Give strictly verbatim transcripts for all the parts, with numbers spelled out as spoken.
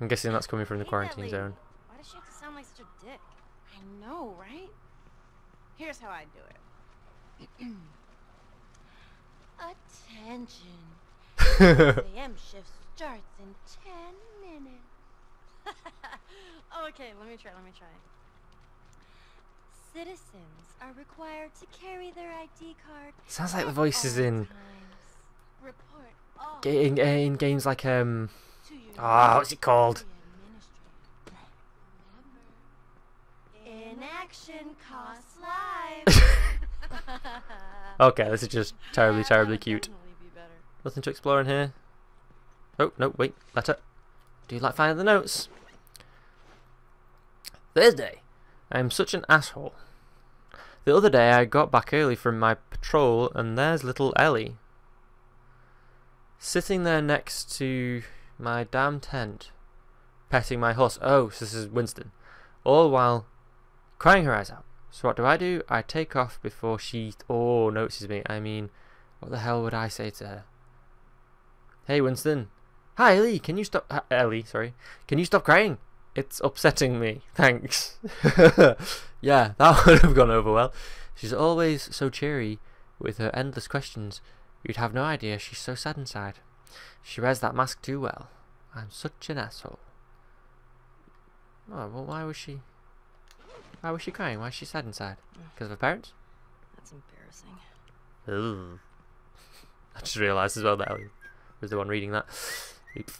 I'm guessing that's coming from the quarantine zone. Why does she have to sound like such a dick? I know, right? Here's how I do it. Attention. A M shift starts in ten minutes. Okay, let me try, let me try. Citizens are required to carry their I D card. Sounds like the voices in in, in games like um ah oh, what's it called? Inaction costs lives. Okay, this is just terribly, terribly cute. Nothing to explore in here. Oh no, wait, letter. Do you like finding the notes? Thursday. I am such an asshole. The other day I got back early from my patrol and there's little Ellie sitting there next to my damn tent, petting my horse. Oh, so this is Winston. All while crying her eyes out. So what do I do? I take off before she oh notices me. I mean, what the hell would I say to her? Hey, Winston. Hi Ellie, can you stop? Hi, Ellie, sorry. Can you stop crying? It's upsetting me. Thanks. Yeah, that would have gone over well. She's always so cheery with her endless questions. You'd have no idea she's so sad inside. She wears that mask too well. I'm such an asshole. Oh well, why was she? Why was she crying? Why is she sad inside? Because of her parents? That's embarrassing. Ooh. I just realised as well that Ellie was the one reading that. Oops.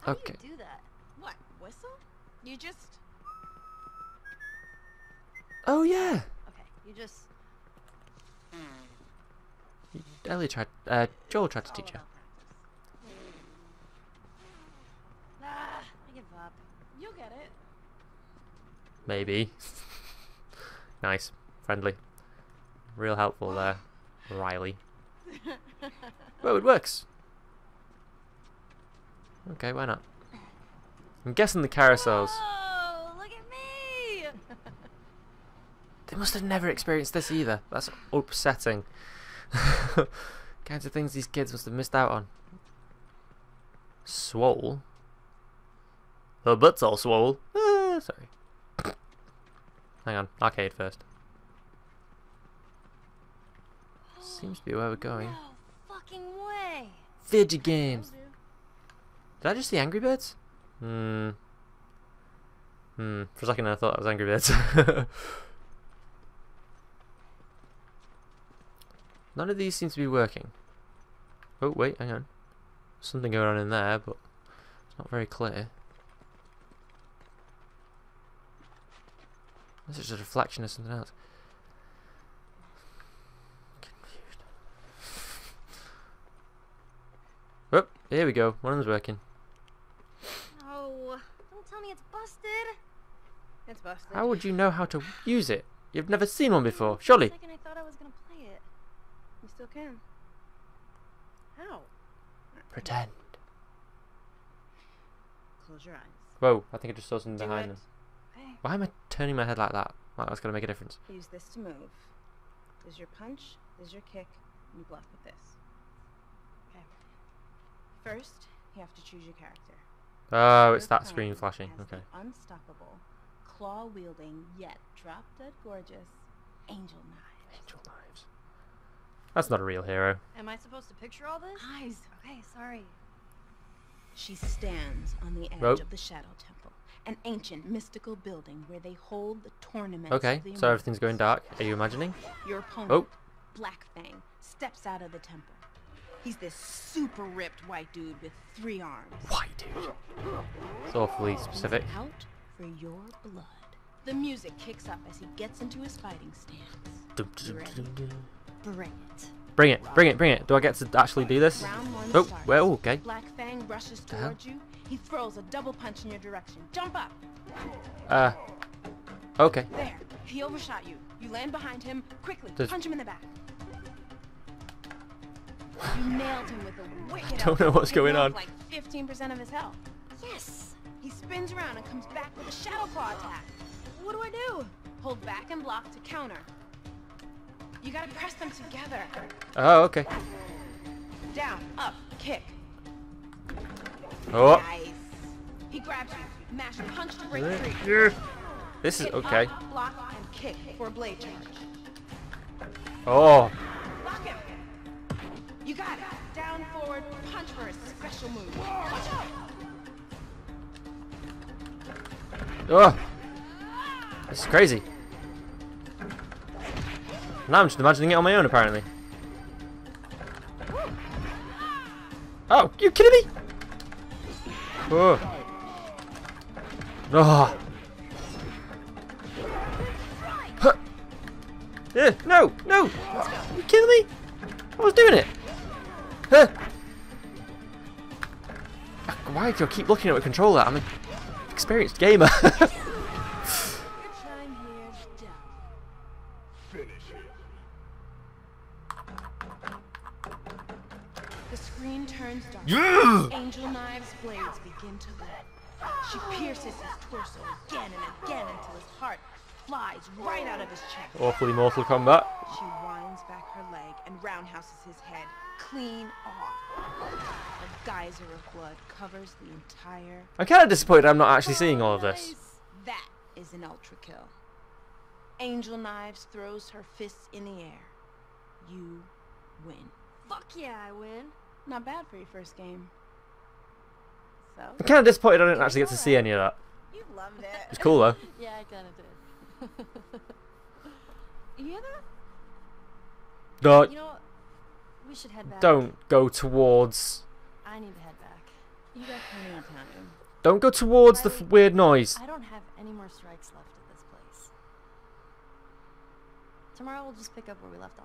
How okay. Do you do that? What, whistle? You just... Oh yeah! Okay, you just... Mm. Ellie tried... Uh, Joel tried to teach her. Ah, I give up. You'll get it. Maybe. Nice. Friendly. Real helpful there, Riley. Whoa, it works! Okay, why not? I'm guessing the carousels. Oh, look at me! They must have never experienced this either. That's upsetting. Kinds of things these kids must have missed out on. Swole. Her butt's all swole. Ah, sorry. Hang on, arcade first. Seems to be where we're going. No fucking way! Video games. Did I just see Angry Birds? Hmm. Hmm. For a second I thought it was Angry Birds. None of these seem to be working. Oh, wait, hang on. There's something going on in there, but it's not very clear. This is just a reflection of something else. Confused. Oh, here we go. One of them's working. Tell me it's busted. It's busted. How would you know how to use it? You've never seen one before, surely. For a second I thought I was gonna play it. You still can. How? Pretend. Close your eyes. Whoa! I think I just saw something Do behind them. Okay. Why am I turning my head like that? Wow, that's gonna make a difference. Use this to move. There's your punch. There's your kick. You bluff with this. Okay. First, you have to choose your character. Oh, it's that screen flashing. Okay. Unstoppable, claw wielding yet drop dead gorgeous Angel Knives. Angel Knives. That's not a real hero. Am I supposed to picture all this? Eyes. Okay, sorry. She stands on the edge Whoa. of the Shadow Temple, an ancient mystical building where they hold the tournament. Okay, the so everything's going dark. Are you imagining? Your opponent, oh. Black Fang, steps out of the temple. He's this super ripped white dude with three arms. White dude. It's awfully specific. He's out for your blood. The music kicks up as he gets into his fighting stance. Bring it. Bring it. Bring it. Bring it. Do I get to actually do this? Oh, well, okay. Black Fang rushes towards you. He throws a double punch in your direction. Jump up. Uh. Okay. There. He overshot you. You land behind him quickly. There's... Punch him in the back. You nailed him with a wicked I don't know what's going on. Like fifteen percent of his health. Yes. He spins around and comes back with a shadow claw attack. What do I do? Hold back and block to counter. You gotta press them together. Oh, okay. Down, up, kick. Oh. Nice. He grabbed you, mashed, punched to break free. This is okay. Block and kick for a blade charge. Oh. Block him. You got it. Down, forward, punch for a special move. Watch out. Oh. This is crazy. Now I'm just imagining it on my own, apparently. Oh, you kidding me? Oh. Oh. Huh. Uh, no, no! You kidding me? I was doing it. Huh. Why do I keep looking at a controller? I'm an experienced gamer. Yeah. Angel Knives' blades begin to lead. She pierces his torso again and again until his heart flies right out of his chest. Awfully Mortal Kombat. She winds back her leg and roundhouses his head clean off. A geyser of blood covers the entire... I'm kind of disappointed I'm not actually seeing all of this. That is an ultra kill. Angel Knives throws her fists in the air. You win. Fuck yeah, I win. Not bad for your first game. So, I'm kind of disappointed I didn't actually get to see any of that. You loved it. It's cool though. Yeah, I kind of did. You hear that? No. You know, we should head back. Don't go towards. I need to head back. You got plenty of time. Don't go towards the weird noise. I don't have any more strikes left at this place. Tomorrow we'll just pick up where we left off.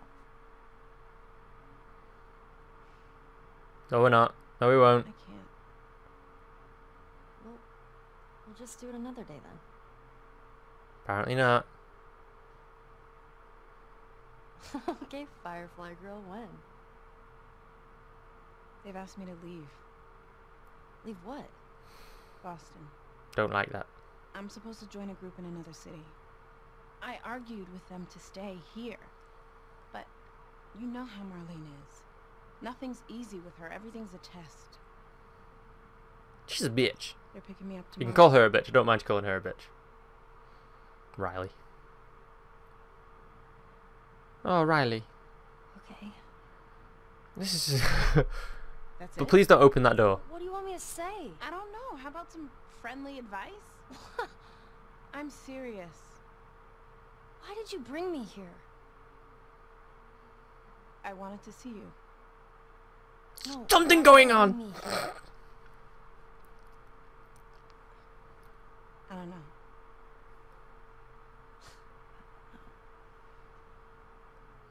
No, we're not. No, we won't. I can't. We'll, we'll just do it another day then. Apparently not. Okay, Firefly Girl, when? They've asked me to leave. Leave what? Boston. Don't like that. I'm supposed to join a group in another city. I argued with them to stay here. But you know how Marlene is. Nothing's easy with her. Everything's a test. She's a bitch. They're picking me up tomorrow. You can call her a bitch. I don't mind calling her a bitch. Riley. Oh, Riley. Okay. This is... That's but it? Please don't open that door. What do you want me to say? I don't know. How about some friendly advice? I'm serious. Why did you bring me here? I wanted to see you. No, something going on. I don't know.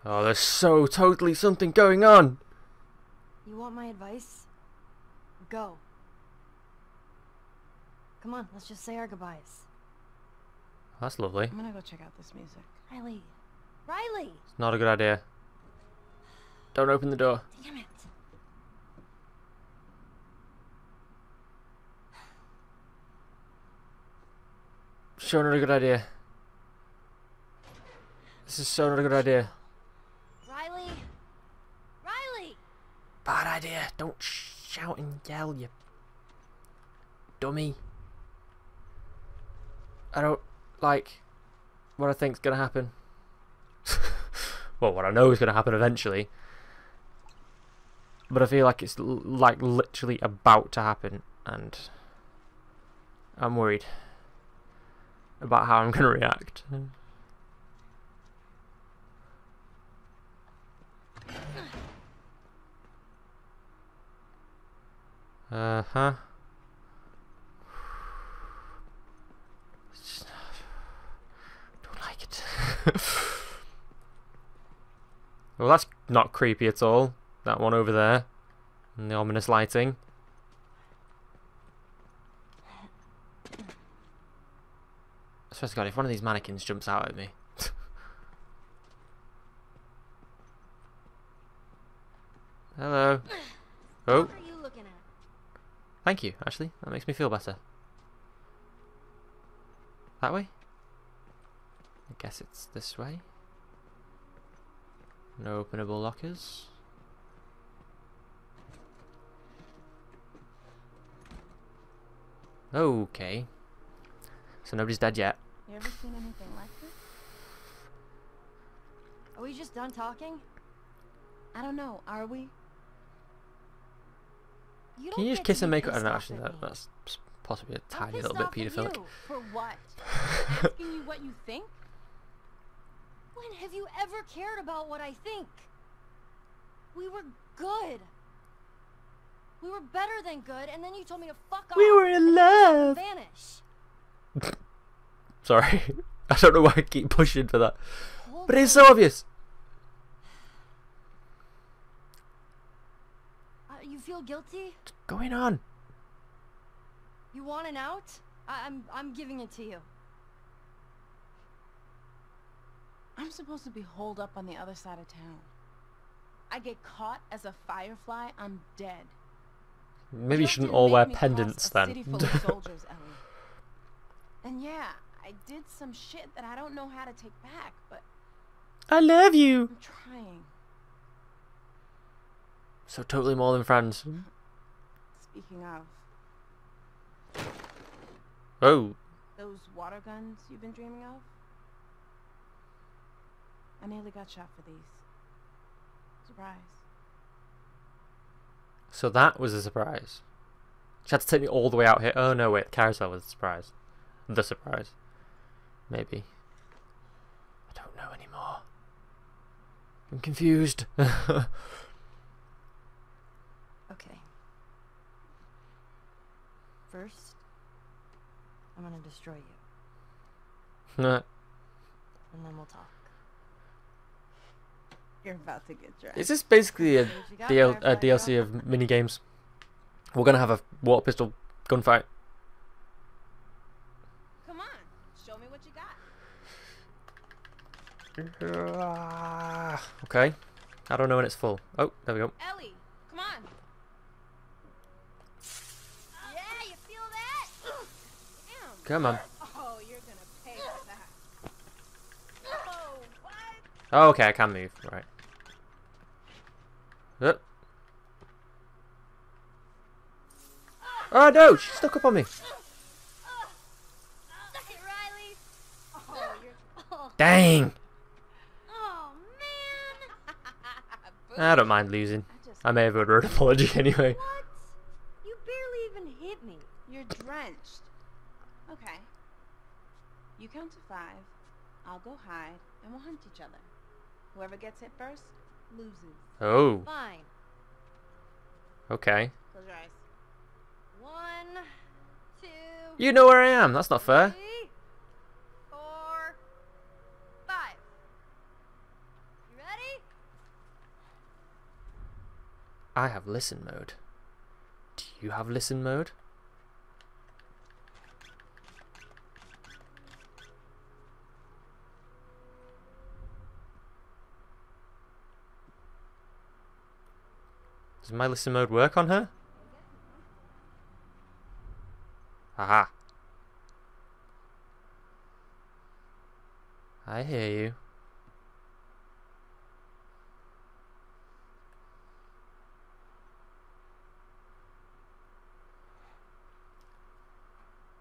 Oh, there's so totally something going on. You want my advice? Go. Come on, let's just say our goodbyes. That's lovely. I'm gonna go check out this music. Riley. Riley. It's not a good idea. Don't open the door. Damn it. So not a good idea. This is so not a good idea. Riley! Riley! Bad idea. Don't shout and yell, you dummy. I don't like what I think's gonna happen. Well, what I know is gonna happen eventually. But I feel like it's l like literally about to happen, and I'm worried about how I'm going to react. Uh-huh. Don't like it. Well, that's not creepy at all. That one over there. And the ominous lighting. I swear to God, if one of these mannequins jumps out at me. Hello. Oh. What are you looking at? Thank you, actually. That makes me feel better. That way? I guess it's this way. No openable lockers. Okay. So nobody's dead yet. You ever seen anything like this? Are we just done talking? I don't know. Are we? You Can you just kiss and make up? Oh, no, actually, that, that's possibly a tiny little bit pedophilic. For what? Asking you what you think? When have you ever cared about what I think? We were good. We were better than good, and then you told me to fuck off. We were in love. Vanish. Sorry, I don't know why I keep pushing for that, Hold but it's so obvious. Uh, you feel guilty? What's going on? You want an out? I I'm I'm giving it to you. I'm supposed to be holed up on the other side of town. I get caught as a firefly, I'm dead. Maybe you shouldn't all wear pendants then. Soldiers, and yeah, I did some shit that I don't know how to take back, but I love you. I'm trying. So totally more than friends. Speaking of. Oh. Those water guns you've been dreaming of? I nearly got shot for these. Surprise. So that was a surprise. She had to take me all the way out here. Oh no, wait, the carousel was a surprise. The surprise. Maybe. I don't know anymore. I'm confused. Okay. First, I'm gonna destroy you. Nah. And then we'll talk. You're about to get dressed. Is this basically a, D L a D L C of mini games? We're gonna have a water pistol gunfight. Come on, show me what you got. Okay, I don't know when it's full. Oh, there we go. Ellie, come on. Yeah, you feel that? Damn. Come on. Oh, you're gonna pay for that. Oh, what? Oh, okay, I can move. Right. Uh. Oh no! She stuck up on me. Dang! Oh man! I don't mind losing. I may have a rude apology anyway. What? You barely even hit me. You're drenched. Okay. You count to five. I'll go hide, and we'll hunt each other. Whoever gets hit first loses. Oh. Fine. Okay. Close your eyes. One, two. You know where I am. That's not fair. Three, four, five. You ready? I have listen mode. Do you have listen mode? Does my listen mode work on her? Aha. I hear you.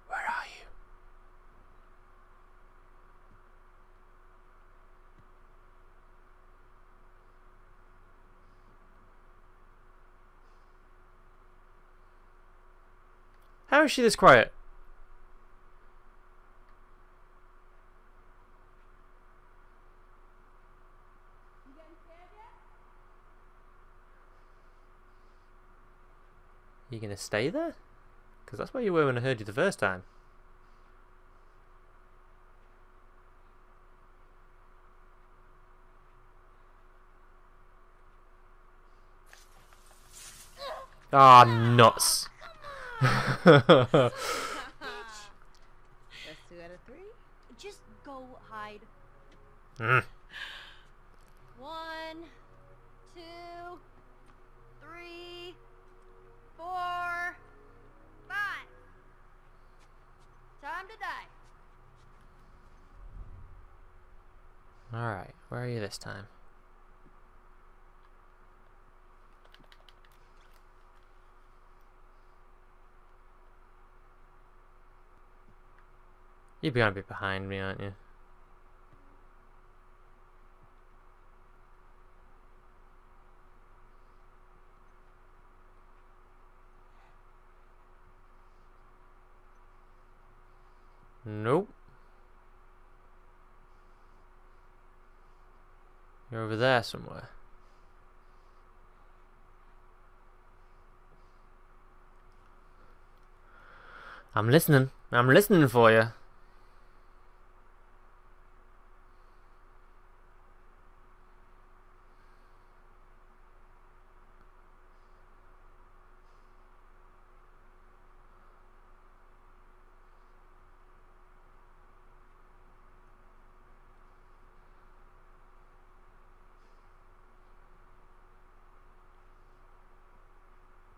Where are you? How is she this quiet? You getting scared yet? You gonna stay there? Because that's where you were when I heard you the first time. Ah, oh, nuts. That's two out of three. Just go hide. Mm. One, two, three, four, five. Time to die. All right, where are you this time? You gotta be behind me, aren't you? Nope. You're over there somewhere. I'm listening. I'm listening for you.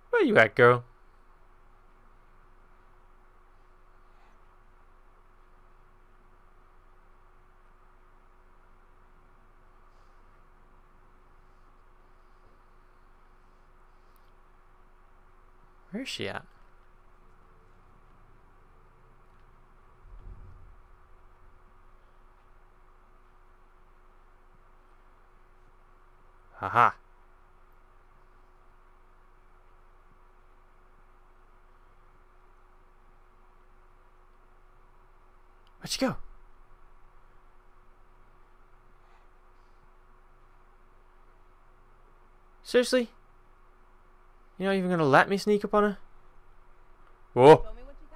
Where you at, girl? Where's she at? Haha. Where'd she go? Seriously? You're not even gonna let me sneak up on her? Whoa. Tell me what you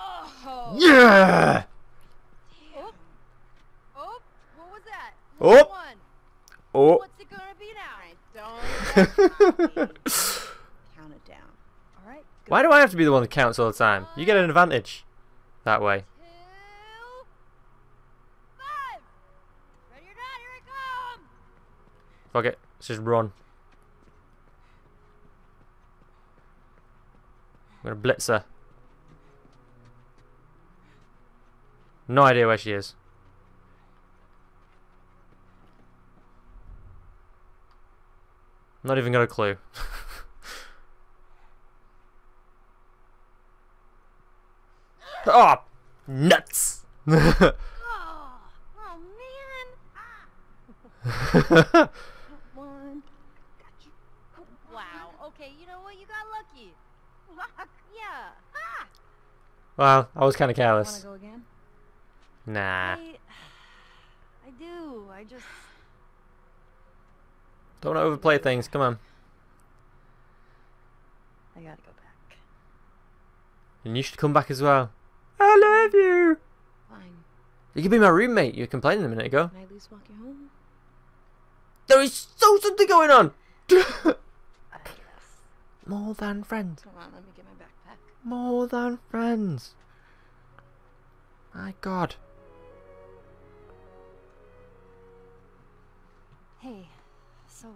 got. Oh. Yeah! Oh. Oh. What was that? What oh. One. Oh. What's it gonna be now? I don't count it down. All right. Go. Why do I have to be the one that counts all the time? You get an advantage that way. Fuck it, let's just run. I'm gonna blitz her. No idea where she is. Not even got a clue. Oh, nuts! Oh, oh man! Well, I was kind of careless. Wanna go again? Nah. I, I do. I just don't overplay things. Come on. I gotta go back. And you should come back as well. I love you. Fine. You could be my roommate. You were complaining a minute ago. Can I at least walk you home? There is so something going on. uh, yes. More than friends. Come on, let me get my back. More than friends. My God. Hey, so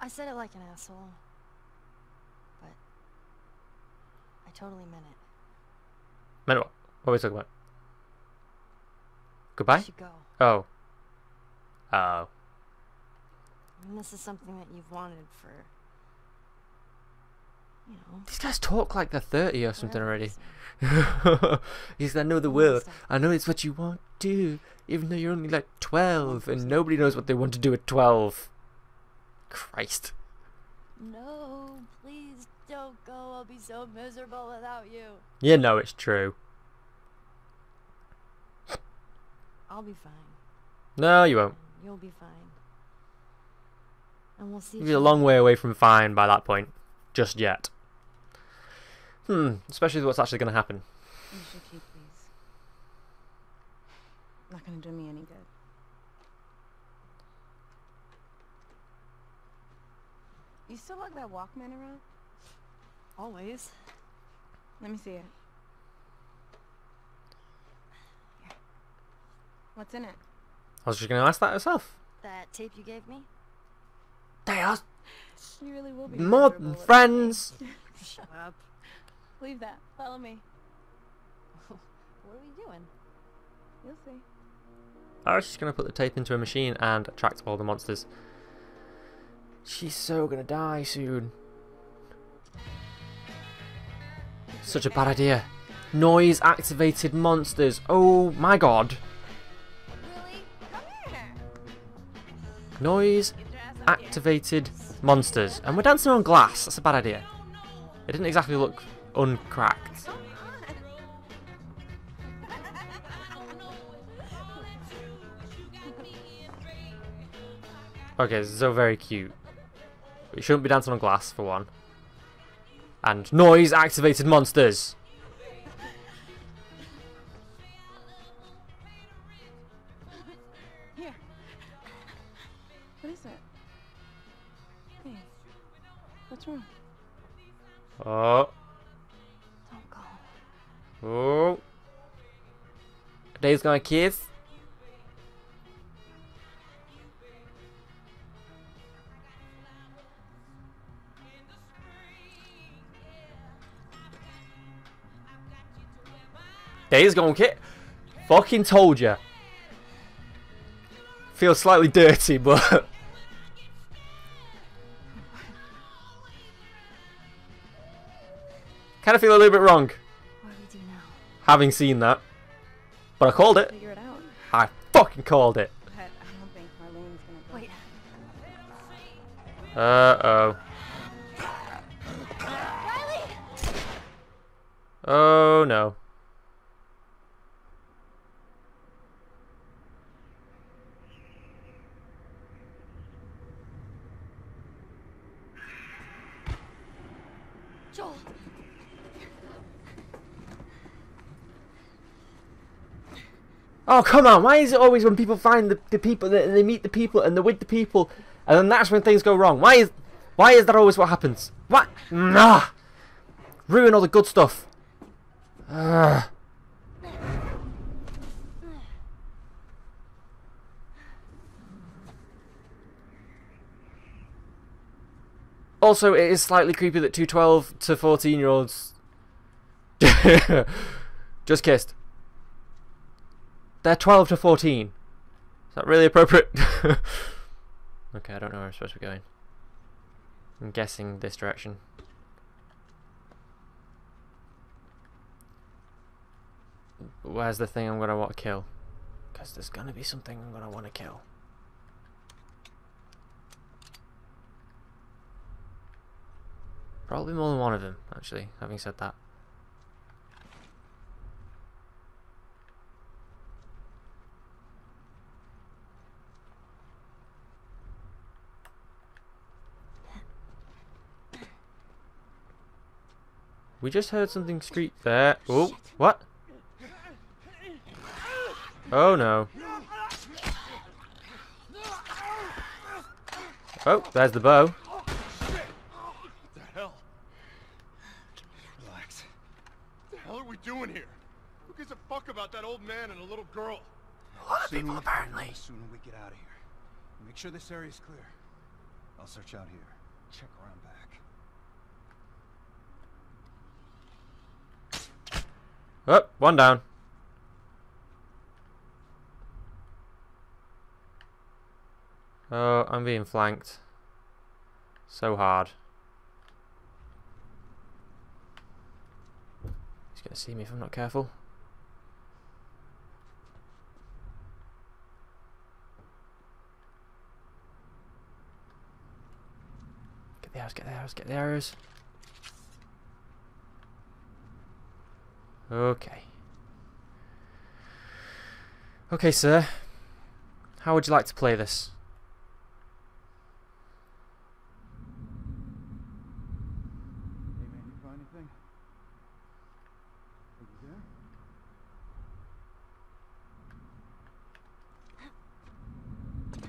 I said it like an asshole, but I totally meant it. Meant what? What are we talking about? Goodbye? You should go. Oh. Oh. Uh, And this is something that you've wanted for, you know. These guys talk like they're thirty or something already. Because I know the world. I know it's what you want to, even though you're only like twelve, and nobody knows what they want to do at twelve. Christ. No, please don't go. I'll be so miserable without you. You know it's true. I'll be fine. No, you won't. You'll be fine. And we'll see. You're a long way away from fine by that point, just yet. Hmm, especially with what's actually going to happen. You should keep these. Not going to do me any good. You still like that Walkman around? Always. Let me see it. Here. What's in it? I was just going to ask that herself. That tape you gave me? They are she really will be more than friends. Shut up. Leave that. Follow me. What are we doing? You'll see. I was just going to put the tape into a machine and attract all the monsters. She's so going to die soon. Such a bad idea. Noise activated monsters. Oh my god. Noise activated monsters. And we're dancing on glass. That's a bad idea. It didn't exactly look uncracked. Okay, this is so very cute. We shouldn't be dancing on glass for one. And noise activated monsters. Here. What is that? Hey. What's wrong? Oh. Don't go. Oh. Dave's gonna kiss. Dave's gonna kiss. Fucking told ya. Feels slightly dirty, but. Kind of feel a little bit wrong. What do we do now? Having seen that. But I called it. Figure it out. I fucking called it. But I don't think Marlene's gonna wait. Uh oh. Oh no. Joel. Oh come on, why is it always when people find the, the people that they, they meet the people and they're with the people and then that's when things go wrong? Why is why is that always what happens? What? Nah. Ruin all the good stuff. Ugh. Also, it is slightly creepy that two twelve to fourteen year olds just kissed. They're twelve to fourteen. Is that really appropriate? Okay, I don't know where I'm supposed to be going. I'm guessing this direction. Where's the thing I'm going to want to kill? Because there's going to be something I'm going to want to kill. Probably more than one of them, actually, having said that. We just heard something screech there. Oh, what? Oh no. Oh, there's the bow. Doing here? Who gives a fuck about that old man and a little girl? A lot of people, apparently. The sooner we get out of here, make sure this area is clear. I'll search out here. Check around back. Oh, one down. Oh, I'm being flanked. So hard. Gonna see me if I'm not careful. Get the arrows, get the arrows, get the arrows. Okay. Okay, sir. How would you like to play this?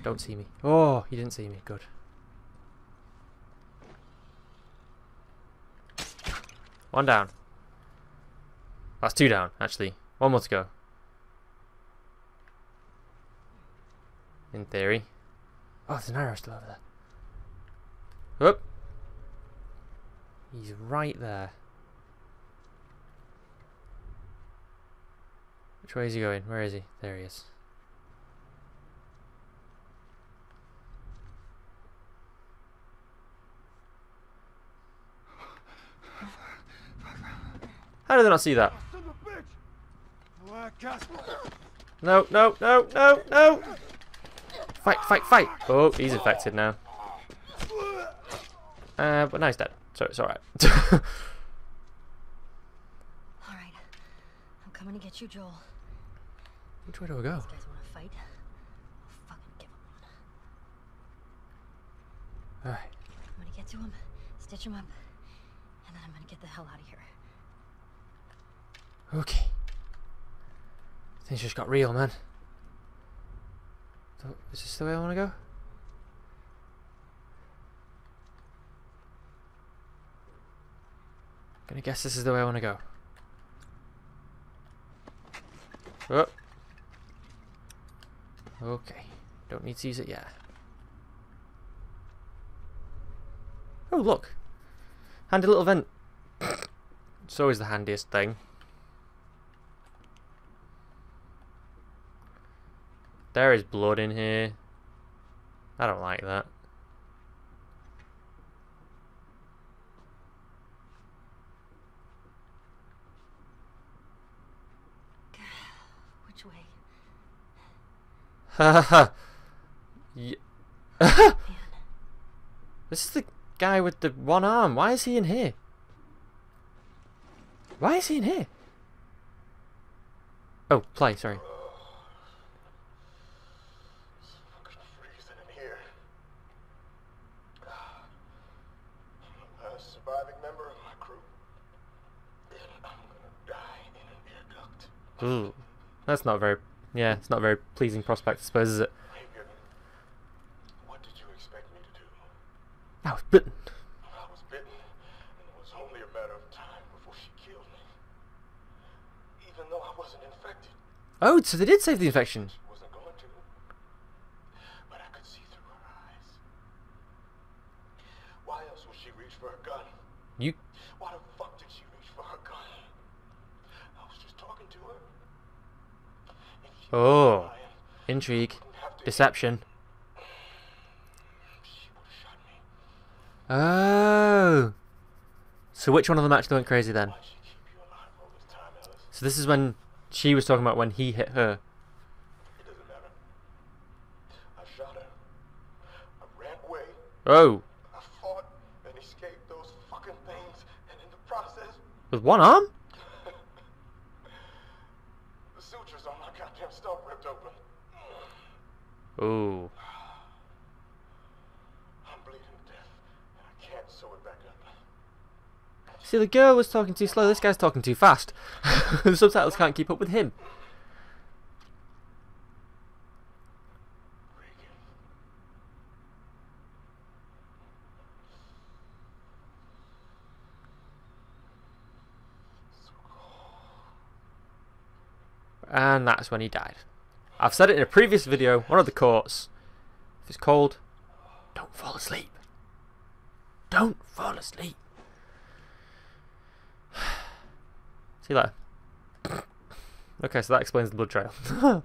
Don't see me. Oh, he didn't see me. Good. One down. That's two down, actually. One more to go. In theory. Oh, there's an arrow still over there. Oop. He's right there. Which way is he going? Where is he? There he is. How did I not see that? No, no, no, no, no! Fight, fight, fight! Oh, he's infected now. Uh, but now he's dead, so it's alright. Alright, I'm coming to get you, Joel. Which way do I go? These guys want to fight? I'll fucking give them one. Alright. I'm gonna get to him, stitch him up, and then I'm gonna get the hell out of here. Okay. Things just got real, man. Is this the way I want to go? Gonna guess this is the way I want to go. Oh. Okay. Don't need to use it yet. Oh, look. Handy little vent. It's always the handiest thing. There is blood in here. I don't like that. Which way? Ha ha ha. This is the guy with the one arm. Why is he in here? Why is he in here? Oh, play, sorry. Ooh, that's not very, yeah, it's not a very pleasing prospect, I suppose, is it? What did you expect me to do? I was bitten. I was bitten, and it was only a matter of time before she killed me. Even though I wasn't infected. Oh, so they did save the infection. She wasn't going to, but I could see through her eyes. Why else would she reach for her gun? You. Why the fuck did she reach for her gun? Oh, intrigue, deception. Oh, so which one of them actually went crazy then? So this is when she was talking about when he hit her. Oh. I fought and escaped those fucking things, and in the process, with one arm. Ooh. I'm bleeding to death, and I can't sew it back up. See, the girl was talking too slow. This guy's talking too fast. The subtitles can't keep up with him. And that's when he died. I've said it in a previous video, one of the courts. If it's cold, don't fall asleep. Don't fall asleep. See you later. Okay, so that explains the blood trail.